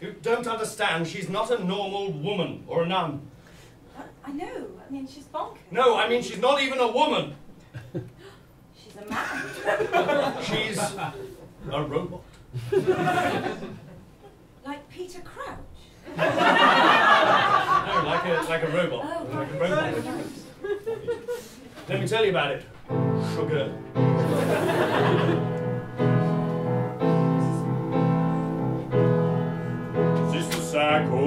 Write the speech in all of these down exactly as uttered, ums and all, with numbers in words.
You don't understand. She's not a normal woman or a nun. I, I know. I mean, she's bonkers. No, I mean, she's not even a woman. She's a man. She's a robot. Like Peter Crouch? No, like a, like a robot. Oh, like a robot. Let me tell you about it. Sugar. Psycho,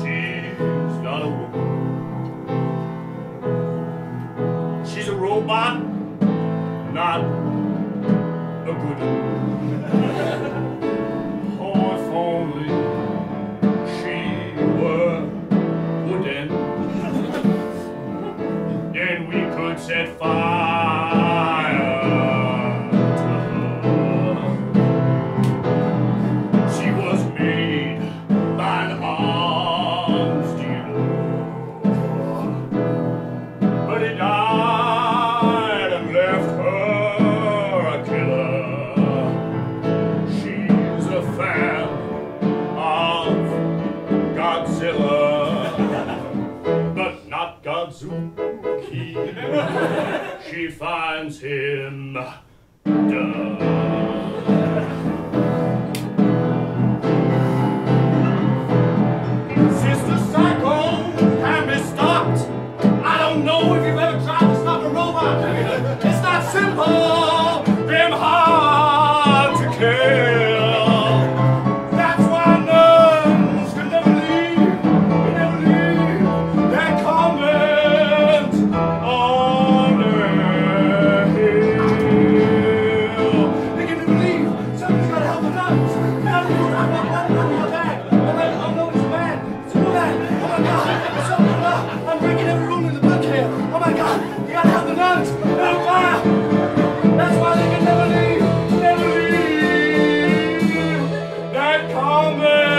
she's not a woman. She's a robot, not a good one. Oh, if only she were wooden, then we could set fire. She finds him dumb. Amen.